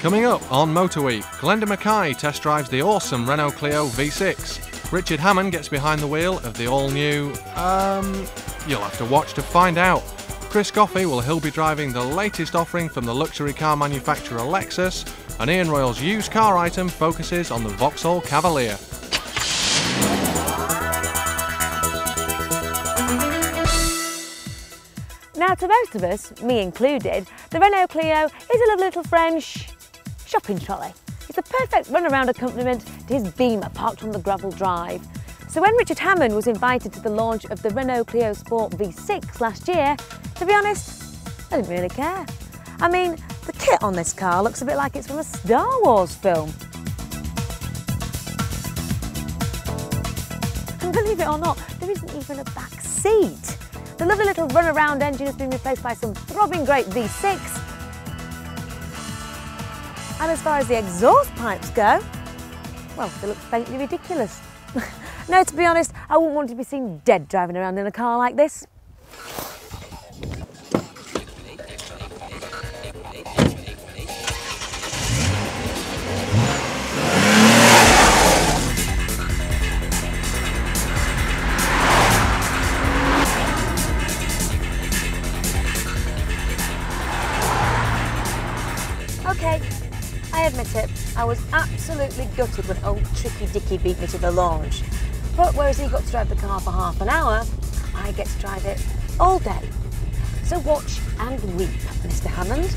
Coming up on Motor Week, Glenda McKay test drives the awesome Renault Clio V6. Richard Hammond gets behind the wheel of the all-new... you'll have to watch to find out. Chris Coffey he'll be driving the latest offering from the luxury car manufacturer Lexus, and Ian Royle's used car item focuses on the Vauxhall Cavalier. Now, to most of us, me included, the Renault Clio is a lovely little French shopping trolley. It's the perfect runaround accompaniment to his Beamer parked on the gravel drive. So when Richard Hammond was invited to the launch of the Renault Clio Sport V6 last year, to be honest, I didn't really care. I mean, the kit on this car looks a bit like it's from a Star Wars film. And believe it or not, there isn't even a back seat. The lovely little run-around engine has been replaced by some throbbing great V6. And as far as the exhaust pipes go, well, they look faintly ridiculous. No, to be honest, I wouldn't want to be seen dead driving around in a car like this. I was absolutely gutted when old Tricky Dicky beat me to the launch. But whereas he got to drive the car for half an hour, I get to drive it all day. So watch and weep, Mr. Hammond.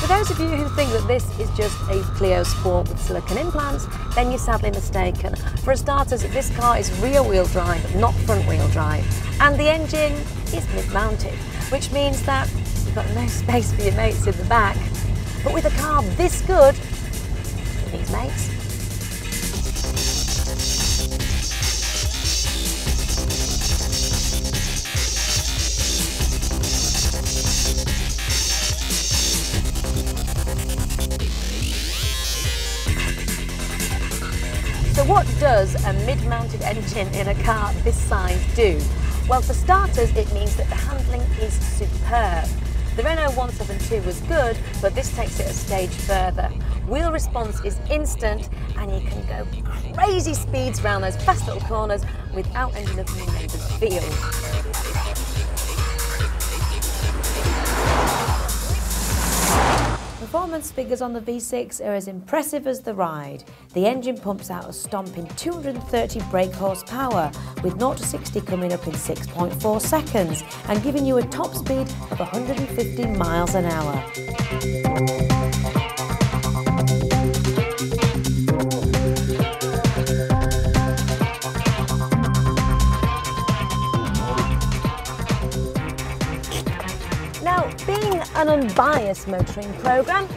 For those of you who think that this is just a Clio Sport with silicone implants, then you're sadly mistaken. For starters, this car is rear-wheel drive, not front-wheel drive. And the engine is mid-mounted, which means that you've got no space for your mates in the back. But with a car this good, it needs mates. So what does a mid-mounted engine in a car this size do? Well, for starters, it means that the handling is superb. The Renault 172 was good, but this takes it a stage further. Wheel response is instant, and you can go crazy speeds around those fast little corners without ending up in your neighbour's field. Performance figures on the V6 are as impressive as the ride. The engine pumps out a stomping 230 brake horsepower, with 0 to 60 coming up in 6.4 seconds and giving you a top speed of 150 miles an hour. Now, being an unbiased motoring programme,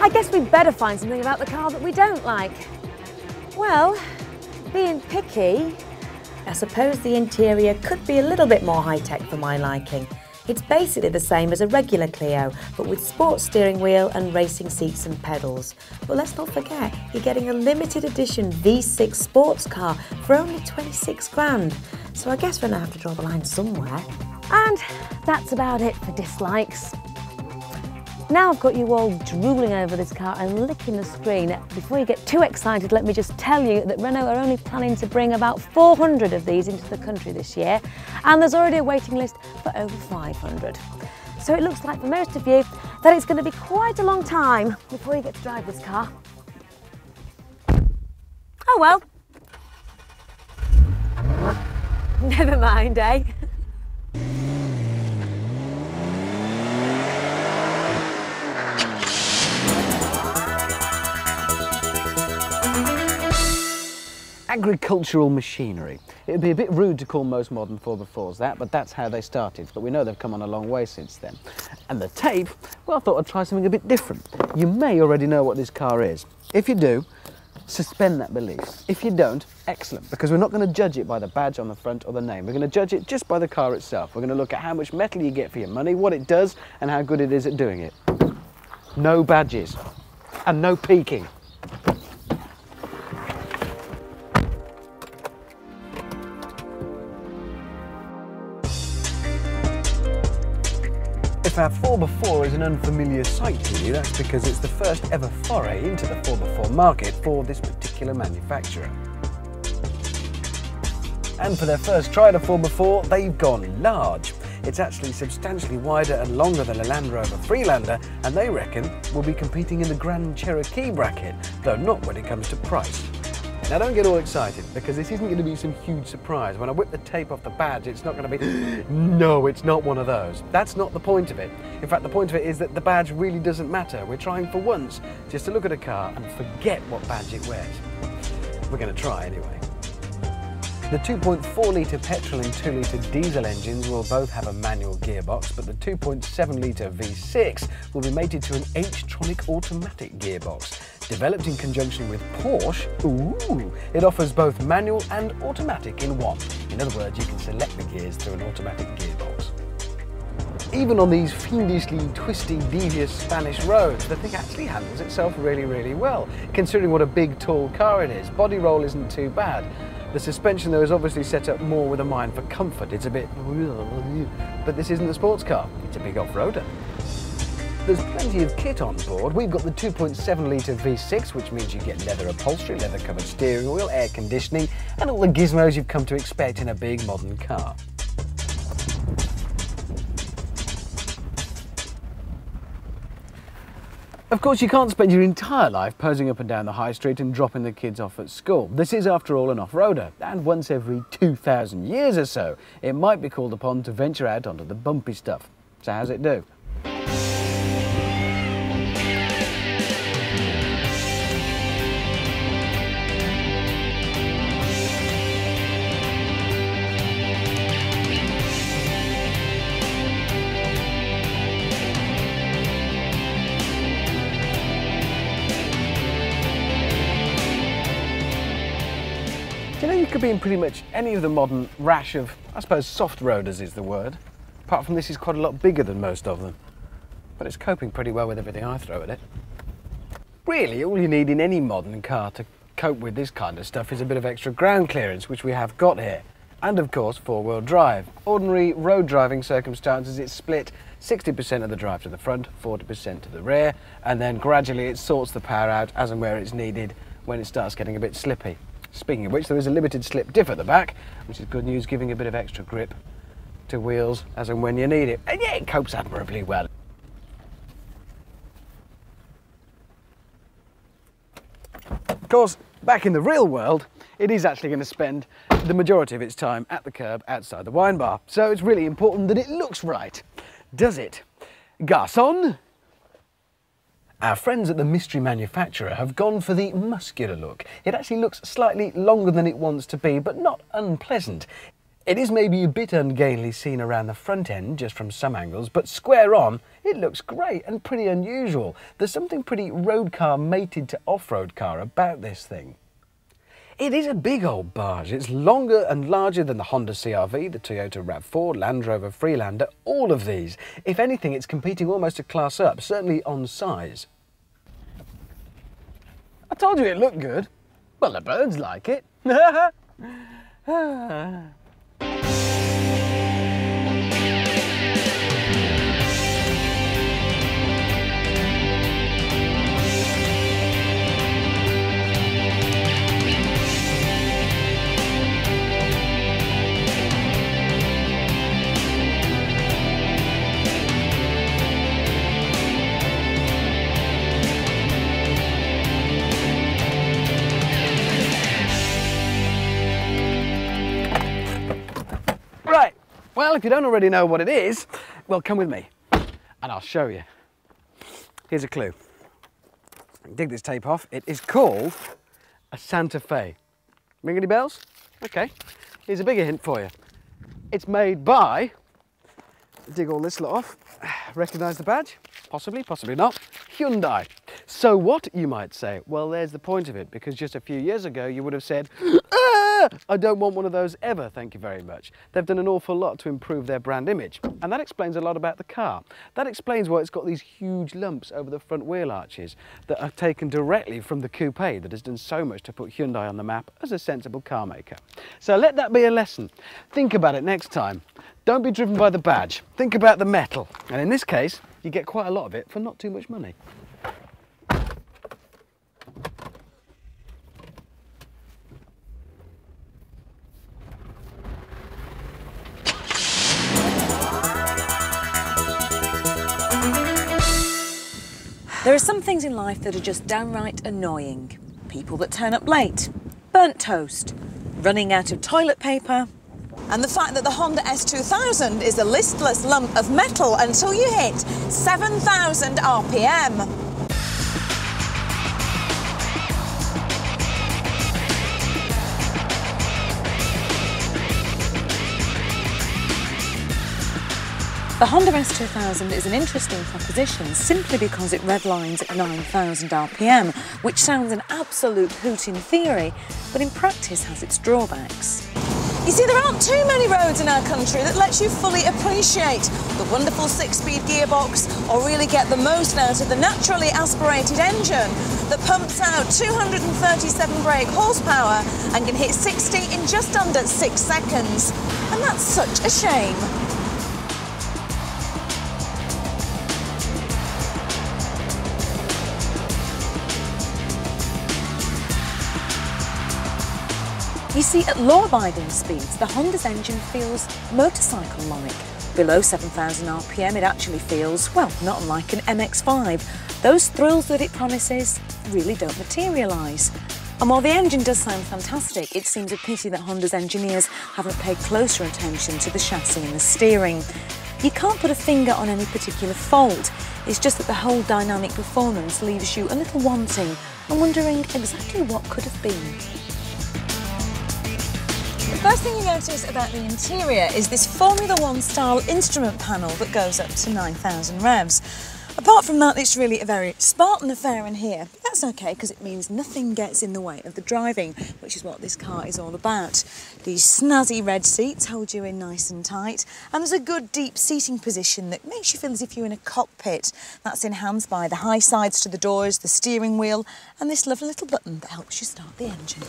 I guess we'd better find something about the car that we don't like. Well, being picky, I suppose the interior could be a little bit more high-tech for my liking. It's basically the same as a regular Clio, but with sports steering wheel and racing seats and pedals. But let's not forget, you're getting a limited edition V6 sports car for only 26 grand. So I guess we're gonna have to draw the line somewhere. And that's about it for dislikes. Now I've got you all drooling over this car and licking the screen. Before you get too excited, let me just tell you that Renault are only planning to bring about 400 of these into the country this year, and there's already a waiting list for over 500. So it looks like for most of you that it's going to be quite a long time before you get to drive this car. Oh well. Never mind, eh? Agricultural machinery. It would be a bit rude to call most modern 4x4s that, but that's how they started. But we know they've come on a long way since then. And the tape, well, I thought I'd try something a bit different. You may already know what this car is. If you do, suspend that belief. If you don't, excellent, because we're not going to judge it by the badge on the front or the name. We're going to judge it just by the car itself. We're going to look at how much metal you get for your money, what it does, and how good it is at doing it. No badges and no peeking. If our 4x4 is an unfamiliar sight to you, that's because it's the first ever foray into the 4x4 market for this particular manufacturer. And for their first try at a 4x4, they've gone large. It's actually substantially wider and longer than a Land Rover Freelander, and they reckon will be competing in the Grand Cherokee bracket, though not when it comes to price. Now don't get all excited, because this isn't going to be some huge surprise. When I whip the tape off the badge, it's not going to be, no, it's not one of those. That's not the point of it. In fact, the point of it is that the badge really doesn't matter. We're trying for once just to look at a car and forget what badge it wears. We're going to try anyway. The 2.4-litre petrol and 2-litre diesel engines will both have a manual gearbox, but the 2.7-litre V6 will be mated to an H-Tronic automatic gearbox. Developed in conjunction with Porsche, ooh, it offers both manual and automatic in one. In other words, you can select the gears through an automatic gearbox. Even on these fiendishly twisty, devious Spanish roads, the thing actually handles itself really, really well, considering what a big, tall car it is. Body roll isn't too bad. The suspension, though, is obviously set up more with a mind for comfort. It's a bit... but this isn't a sports car. It's a big off-roader. There's plenty of kit on board. We've got the 2.7-litre V6, which means you get leather upholstery, leather-covered steering wheel, air conditioning, and all the gizmos you've come to expect in a big modern car. Of course, you can't spend your entire life posing up and down the high street and dropping the kids off at school. This is, after all, an off-roader, and once every 2,000 years or so, it might be called upon to venture out onto the bumpy stuff. So how's it do? Could be in pretty much any of the modern rash of, I suppose, soft roaders is the word. Apart from this is quite a lot bigger than most of them. But it's coping pretty well with everything I throw at it. Really, all you need in any modern car to cope with this kind of stuff is a bit of extra ground clearance, which we have got here. And of course, four-wheel drive. Ordinary road driving circumstances, it's split 60% of the drive to the front, 40% to the rear, and then gradually it sorts the power out as and where it's needed when it starts getting a bit slippy. Speaking of which, there is a limited slip diff at the back, which is good news, giving a bit of extra grip to wheels as and when you need it. And yeah, it copes admirably well. Of course, back in the real world, it is actually going to spend the majority of its time at the curb outside the wine bar. So it's really important that it looks right. Does it? Garçon! Our friends at the mystery manufacturer have gone for the muscular look. It actually looks slightly longer than it wants to be, but not unpleasant. It is maybe a bit ungainly seen around the front end, just from some angles, but square on, it looks great and pretty unusual. There's something pretty road car mated to off-road car about this thing. It is a big old barge. It's longer and larger than the Honda CR-V, the Toyota RAV4, Land Rover Freelander, all of these. If anything, it's competing almost a class up, certainly on size. I told you it looked good. Well, the birds like it. Well, if you don't already know what it is, well, come with me and I'll show you. Here's a clue. Dig this tape off. It is called a Santa Fe. Ring any bells? Okay. Here's a bigger hint for you. It's made by, dig all this lot off, recognise the badge? Possibly, possibly not. Hyundai. So what, you might say? Well, there's the point of it, because just a few years ago you would have said, I don't want one of those ever, thank you very much. They've done an awful lot to improve their brand image, and that explains a lot about the car. That explains why it's got these huge lumps over the front wheel arches that are taken directly from the coupe that has done so much to put Hyundai on the map as a sensible car maker. So let that be a lesson. Think about it next time. Don't be driven by the badge, think about the metal. And in this case, you get quite a lot of it for not too much money. There are some things in life that are just downright annoying. People that turn up late, burnt toast, running out of toilet paper. And the fact that the Honda S2000 is a listless lump of metal until you hit 7,000 RPM. The Honda S2000 is an interesting proposition simply because it redlines at 9,000 RPM, which sounds an absolute hoot in theory, but in practice has its drawbacks. You see, there aren't too many roads in our country that let you fully appreciate the wonderful 6-speed gearbox or really get the most out of the naturally aspirated engine that pumps out 237 brake horsepower and can hit 60 in just under 6 seconds. And that's such a shame. You see, at law-abiding speeds, the Honda's engine feels motorcycle-like. Below 7,000 RPM, it actually feels, well, not unlike an MX-5. Those thrills that it promises really don't materialise. And while the engine does sound fantastic, it seems a pity that Honda's engineers haven't paid closer attention to the chassis and the steering. You can't put a finger on any particular fault. It's just that the whole dynamic performance leaves you a little wanting and wondering exactly what could have been. The first thing you notice about the interior is this Formula One style instrument panel that goes up to 9,000 revs. Apart from that, it's really a very Spartan affair in here. But that's okay because it means nothing gets in the way of the driving, which is what this car is all about. These snazzy red seats hold you in nice and tight, and there's a good deep seating position that makes you feel as if you're in a cockpit. That's enhanced by the high sides to the doors, the steering wheel, and this lovely little button that helps you start the engine.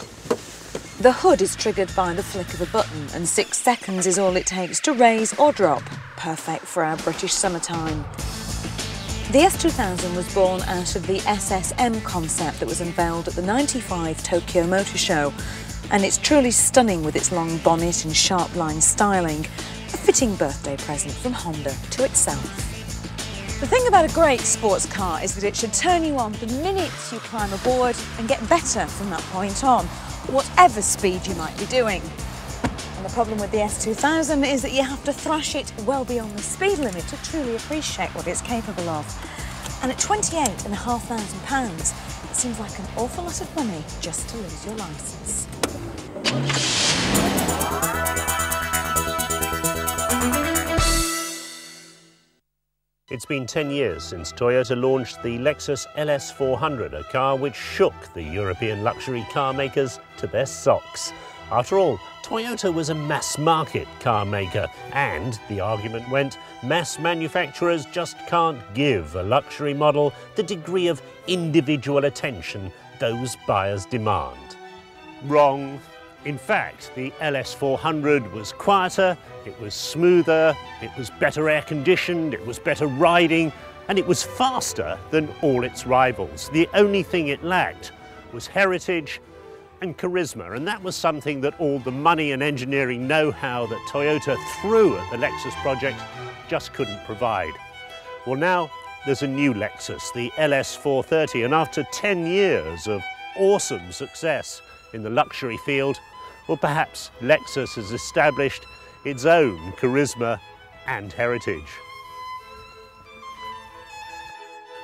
The hood is triggered by the flick of a button, and 6 seconds is all it takes to raise or drop. Perfect for our British summertime. The S2000 was born out of the SSM concept that was unveiled at the '95 Tokyo Motor Show, and it's truly stunning with its long bonnet and sharp line styling, a fitting birthday present from Honda to itself. The thing about a great sports car is that it should turn you on the minute you climb aboard and get better from that point on, whatever speed you might be doing. And the problem with the S2000 is that you have to thrash it well beyond the speed limit to truly appreciate what it's capable of. And at £28,500, it seems like an awful lot of money just to lose your licence. It's been 10 years since Toyota launched the Lexus LS400, a car which shook the European luxury car makers to their socks. After all, Toyota was a mass-market car maker, and, the argument went, mass manufacturers just can't give a luxury model the degree of individual attention those buyers demand. Wrong. In fact, the LS400 was quieter, it was smoother, it was better air-conditioned, it was better riding, and it was faster than all its rivals. The only thing it lacked was heritage and charisma, and that was something that all the money and engineering know-how that Toyota threw at the Lexus project just couldn't provide. Well, now there's a new Lexus, the LS430, and after 10 years of awesome success in the luxury field, well, perhaps Lexus has established its own charisma and heritage.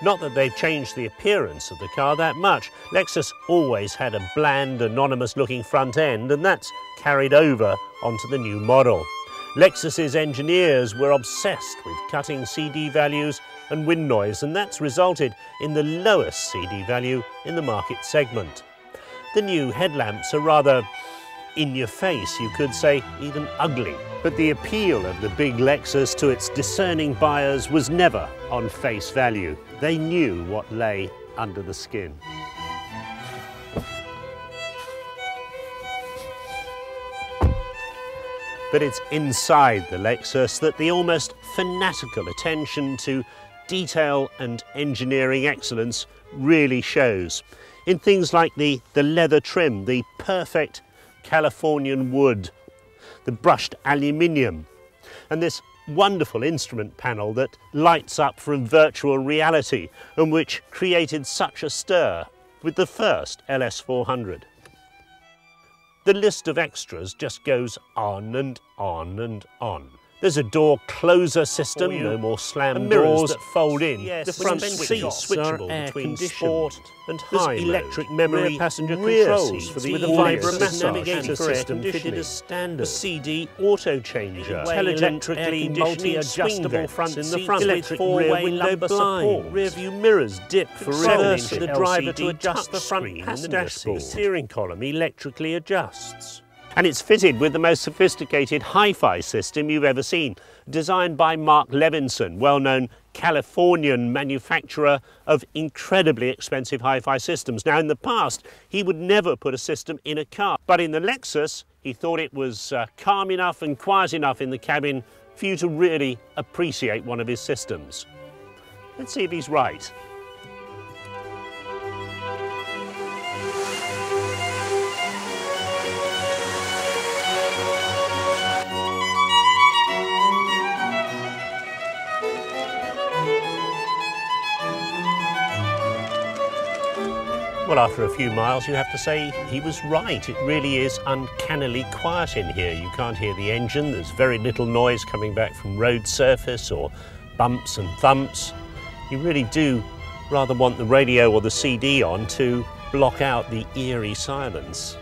Not that they've changed the appearance of the car that much. Lexus always had a bland, anonymous-looking front end, and that's carried over onto the new model. Lexus's engineers were obsessed with cutting CD values and wind noise, and that's resulted in the lowest CD value in the market segment. The new headlamps are rather in your face, you could say even ugly. But the appeal of the big Lexus to its discerning buyers was never on face value. They knew what lay under the skin. But it's inside the Lexus that the almost fanatical attention to detail and engineering excellence really shows. In things like the leather trim, the perfect Californian wood, the brushed aluminium, and this wonderful instrument panel that lights up from virtual reality and which created such a stir with the first LS400. The list of extras just goes on and on and on. There's a door closer system, no more slam doors that fold in. Yes, the front seats switchable between sport and high mode. Electric memory passenger controls for the vibrant navigator system fitted as standard. A CD auto changer, electrically multi-adjustable front seats in the front, electric rear window blind, rear view mirrors dip for reverse for the driver to adjust the front passenger seat. The steering column electrically adjusts. And it's fitted with the most sophisticated hi-fi system you've ever seen, designed by Mark Levinson, well-known Californian manufacturer of incredibly expensive hi-fi systems. Now, in the past, he would never put a system in a car, but in the Lexus, he thought it was calm enough and quiet enough in the cabin for you to really appreciate one of his systems. Let's see if he's right. Well, after a few miles, you have to say he was right. It really is uncannily quiet in here. You can't hear the engine. There's very little noise coming back from road surface or bumps and thumps. You really do rather want the radio or the CD on to block out the eerie silence.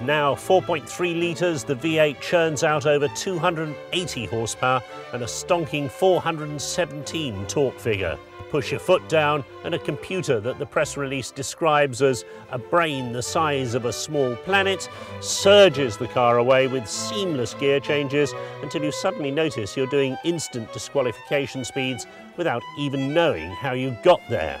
Now, 4.3 litres, the V8 churns out over 280 horsepower and a stonking 417 torque figure. Push your foot down and a computer that the press release describes as a brain the size of a small planet surges the car away with seamless gear changes until you suddenly notice you're doing instant disqualification speeds without even knowing how you got there.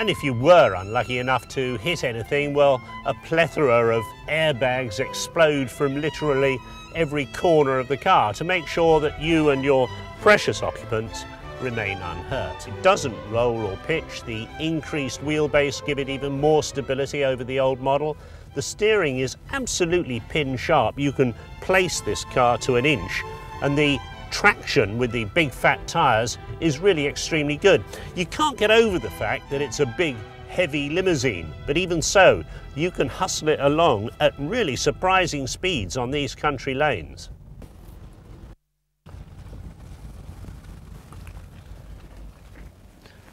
And if you were unlucky enough to hit anything, well, a plethora of airbags explode from literally every corner of the car to make sure that you and your precious occupants remain unhurt. It doesn't roll or pitch. The increased wheelbase give it even more stability over the old model. The steering is absolutely pin sharp. You can place this car to an inch, and the traction with the big fat tyres is really extremely good. You can't get over the fact that it's a big heavy limousine, but even so, you can hustle it along at really surprising speeds on these country lanes.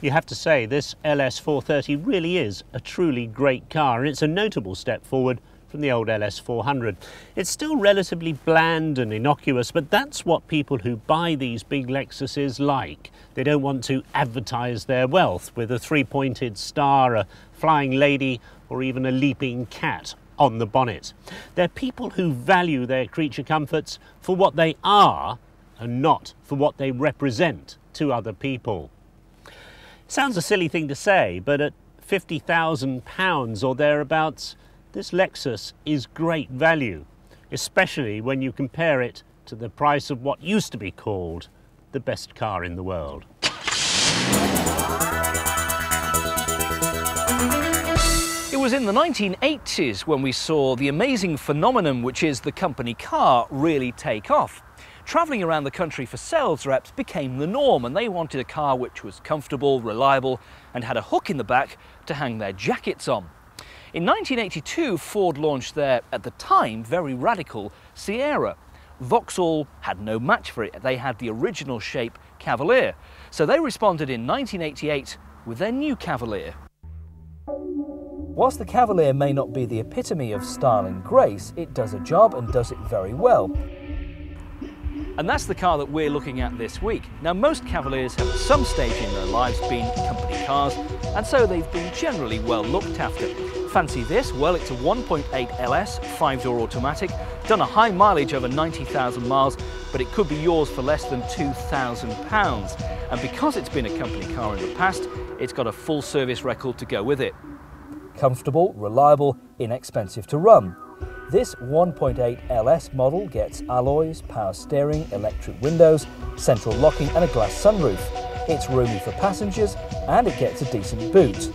You have to say this LS430 really is a truly great car, and it's a notable step forward from the old LS400. It's still relatively bland and innocuous, but that's what people who buy these big Lexuses like. They don't want to advertise their wealth with a three-pointed star, a flying lady, or even a leaping cat on the bonnet. They're people who value their creature comforts for what they are and not for what they represent to other people. Sounds a silly thing to say, but at £50,000 or thereabouts, this Lexus is great value, especially when you compare it to the price of what used to be called the best car in the world. It was in the 1980s when we saw the amazing phenomenon which is the company car really take off. Travelling around the country for sales reps became the norm, and they wanted a car which was comfortable, reliable, and had a hook in the back to hang their jackets on. In 1982, Ford launched their, at the time, very radical Sierra. Vauxhall had no match for it. They had the original shape Cavalier. So they responded in 1988 with their new Cavalier. Whilst the Cavalier may not be the epitome of style and grace, it does a job and does it very well. And that's the car that we're looking at this week. Now, most Cavaliers have at some stage in their lives been company cars, and so they've been generally well looked after. Fancy this? Well, it's a 1.8 LS, 5-door automatic, done a high mileage over 90,000 miles, but it could be yours for less than £2,000. And because it's been a company car in the past, it's got a full service record to go with it. Comfortable, reliable, inexpensive to run. This 1.8 LS model gets alloys, power steering, electric windows, central locking and a glass sunroof. It's roomy for passengers and it gets a decent boot.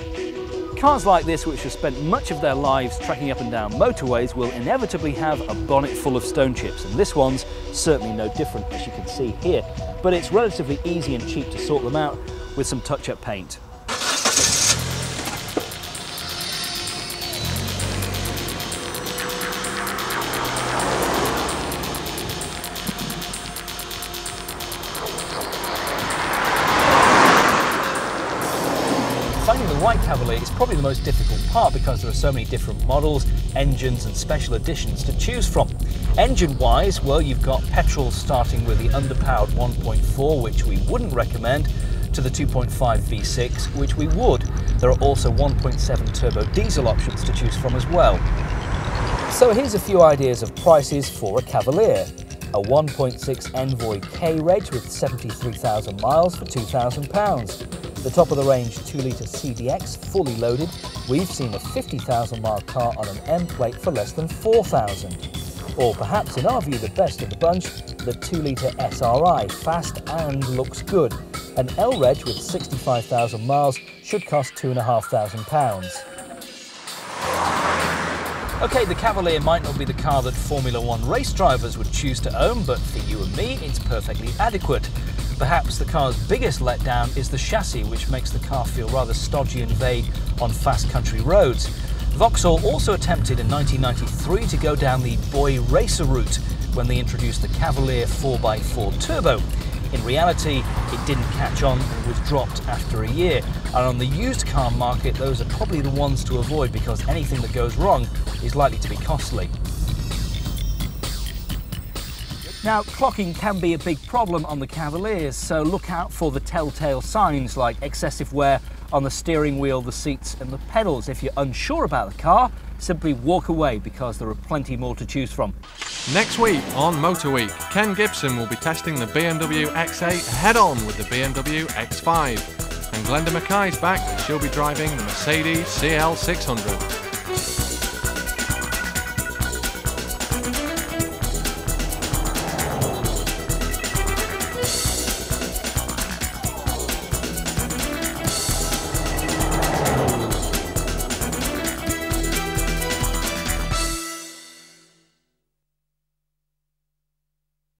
Cars like this, which have spent much of their lives trekking up and down motorways, will inevitably have a bonnet full of stone chips, and this one's certainly no different, as you can see here. But it's relatively easy and cheap to sort them out with some touch-up paint. Cavalier is probably the most difficult part because there are so many different models, engines and special editions to choose from. Engine-wise, well, you've got petrol starting with the underpowered 1.4, which we wouldn't recommend, to the 2.5 V6, which we would. There are also 1.7 turbo diesel options to choose from as well. So here's a few ideas of prices for a Cavalier. A 1.6 Envoy K-Reg with 73,000 miles for £2,000. The top-of-the-range 2-litre CDX, fully loaded, we've seen a 50,000-mile car on an M-plate for less than £4,000. Or perhaps, in our view, the best of the bunch, the 2-litre SRI, fast and looks good. An L-Reg with 65,000 miles should cost £2,500. OK, the Cavalier might not be the car that Formula One race drivers would choose to own, but for you and me, it's perfectly adequate. Perhaps the car's biggest letdown is the chassis, which makes the car feel rather stodgy and vague on fast country roads. Vauxhall also attempted in 1993 to go down the boy racer route when they introduced the Cavalier 4x4 Turbo. In reality, it didn't catch on and was dropped after a year. And on the used car market, those are probably the ones to avoid because anything that goes wrong is likely to be costly. Now, clocking can be a big problem on the Cavaliers, so look out for the telltale signs like excessive wear on the steering wheel, the seats and the pedals. If you're unsure about the car, simply walk away because there are plenty more to choose from. Next week on Motor Week, Ken Gibson will be testing the BMW X8 head-on with the BMW X5. And Glenda McKay's back, she'll be driving the Mercedes CL600.